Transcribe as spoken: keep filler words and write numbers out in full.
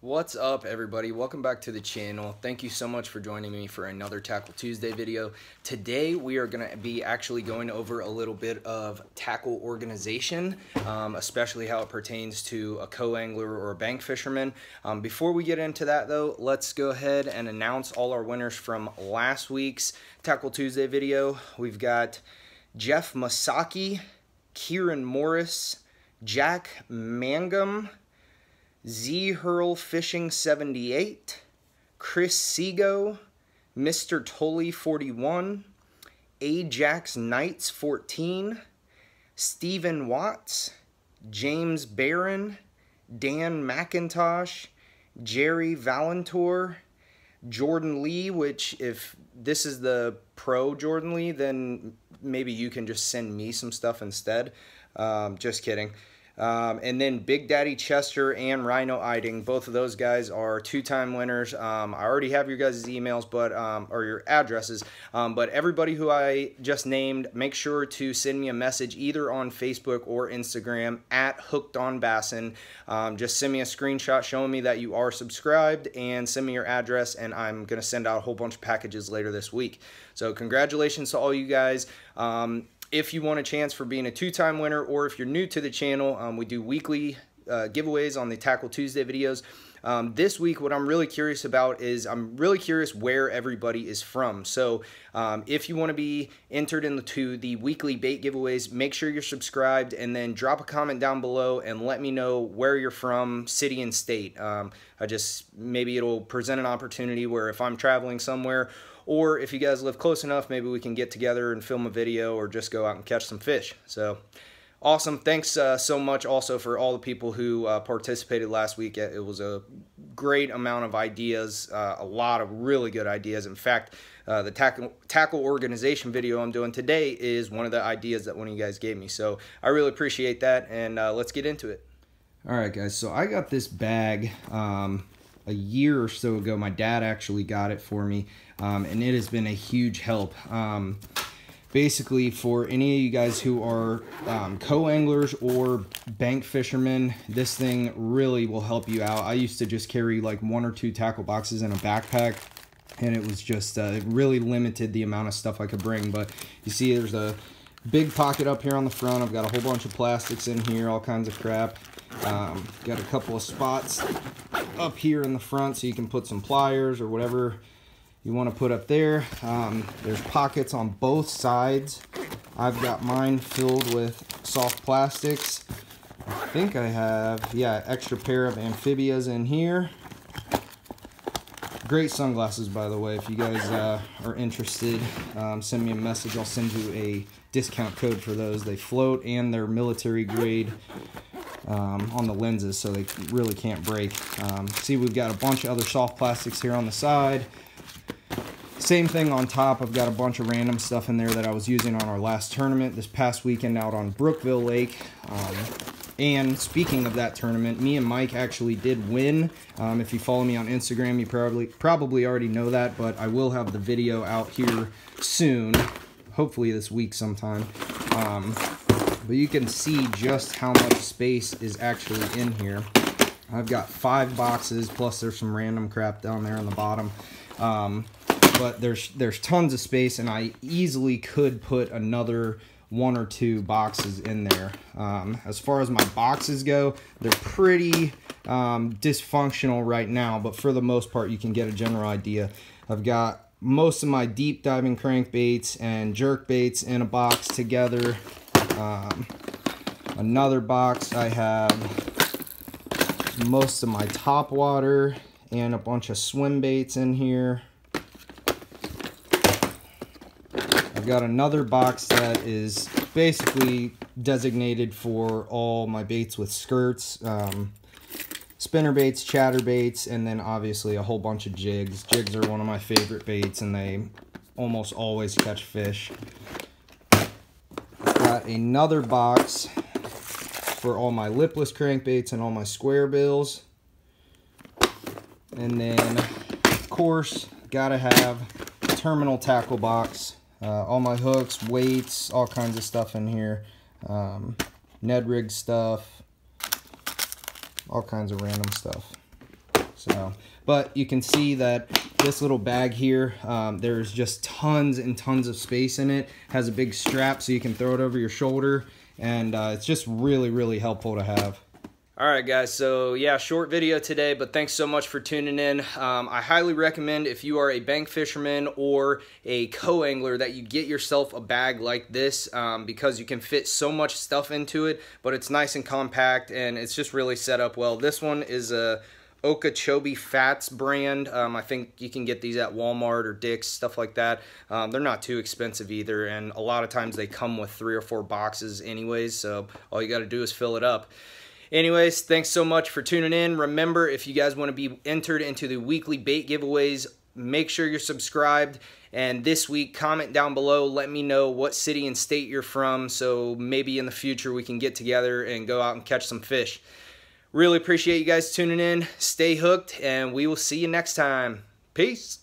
What's up, everybody? Welcome back to the channel. Thank you so much for joining me for another Tackle Tuesday video. Today we are going to be actually going over a little bit of tackle organization, um, especially how it pertains to a co-angler or a bank fisherman. Um, before we get into that though, let's go ahead and announce all our winners from last week's Tackle Tuesday video. We've got Jeff Masaki, Kieran Morris, Jack Mangum, Z Hurl Fishing seventy-eight, Chris Sego, Mister Tolley forty-one, Ajax Knights fourteen, Stephen Watts, James Barron, Dan McIntosh, Jerry Valentor, Jordan Lee, which if this is the pro Jordan Lee, then maybe you can just send me some stuff instead. Um, just kidding. Um, and then Big Daddy Chester and Rhino Iding, both of those guys are two-time winners. Um, I already have your guys' emails, but um, or your addresses. Um, but everybody who I just named, make sure to send me a message either on Facebook or Instagram at Hooked On Bassin. Um, just send me a screenshot showing me that you are subscribed and send me your address, and I'm gonna send out a whole bunch of packages later this week. So congratulations to all you guys. Um, If you want a chance for being a two-time winner, or if you're new to the channel, um, we do weekly uh, giveaways on the Tackle Tuesday videos. Um, this week, what I'm really curious about is I'm really curious where everybody is from. So um, if you want to be entered into the weekly bait giveaways, make sure you're subscribed and then drop a comment down below and let me know where you're from, city and state. Um, I just, maybe it'll present an opportunity where if I'm traveling somewhere, or if you guys live close enough, maybe we can get together and film a video or just go out and catch some fish. So awesome. Thanks uh, so much also for all the people who uh, participated last week. It was a great amount of ideas, uh, a lot of really good ideas. In fact, uh, the tackle, tackle organization video I'm doing today is one of the ideas that one of you guys gave me. So I really appreciate that, and uh, let's get into it. All right, guys. So I got this bag um, a year or so ago. My dad actually got it for me, um, and it has been a huge help. Um, Basically, for any of you guys who are um, co-anglers or bank fishermen, this thing really will help you out. I used to just carry like one or two tackle boxes in a backpack, and it was just, uh, it really limited the amount of stuff I could bring. But you see there's a big pocket up here on the front. I've got a whole bunch of plastics in here, all kinds of crap. Um, got a couple of spots up here in the front so you can put some pliers or whatever you want to put up there. Um, there's pockets on both sides. I've got mine filled with soft plastics. I think I have, yeah, extra pair of amphibias in here. Great sunglasses, by the way. If you guys uh, are interested, um, send me a message. I'll send you a discount code for those. They float and they're military grade um, on the lenses, so they really can't break. Um, see, we've got a bunch of other soft plastics here on the side. Same thing on top. I've got a bunch of random stuff in there that I was using on our last tournament this past weekend out on Brookville Lake. Um, and speaking of that tournament, me and Mike actually did win. Um, if you follow me on Instagram, you probably probably already know that, but I will have the video out here soon, hopefully this week sometime. Um, but you can see just how much space is actually in here. I've got five boxes, plus there's some random crap down there on the bottom. Um, But there's there's tons of space, and I easily could put another one or two boxes in there. Um, as far as my boxes go, they're pretty um, dysfunctional right now, but for the most part, you can get a general idea. I've got most of my deep diving crankbaits and jerkbaits in a box together. Um, another box, I have most of my topwater and a bunch of swim baits in here. Got another box that is basically designated for all my baits with skirts, um, spinner baits, chatter baits, and then obviously a whole bunch of jigs. Jigs are one of my favorite baits, and they almost always catch fish. Got another box for all my lipless crankbaits and all my square bills. And then, of course, gotta have a terminal tackle box. Uh, all my hooks, weights, all kinds of stuff in here, um, Ned Rig stuff, all kinds of random stuff. So, but you can see that this little bag here, um, there's just tons and tons of space in it. Has a big strap so you can throw it over your shoulder, and uh, it's just really, really helpful to have. All right, guys, so yeah, short video today, but thanks so much for tuning in. Um, I highly recommend, if you are a bank fisherman or a co-angler, that you get yourself a bag like this, um, because you can fit so much stuff into it, but it's nice and compact, and it's just really set up well. This one is a Okeechobee Fats brand. um, I think you can get these at Walmart or Dick's, stuff like that. Um, they're not too expensive either, and a lot of times they come with three or four boxes anyways, so all you got to do is fill it up. Anyways, thanks so much for tuning in. Remember, if you guys want to be entered into the weekly bait giveaways, make sure you're subscribed. And this week, comment down below. Let me know what city and state you're from, so maybe in the future we can get together and go out and catch some fish. Really appreciate you guys tuning in. Stay hooked, and we will see you next time. Peace.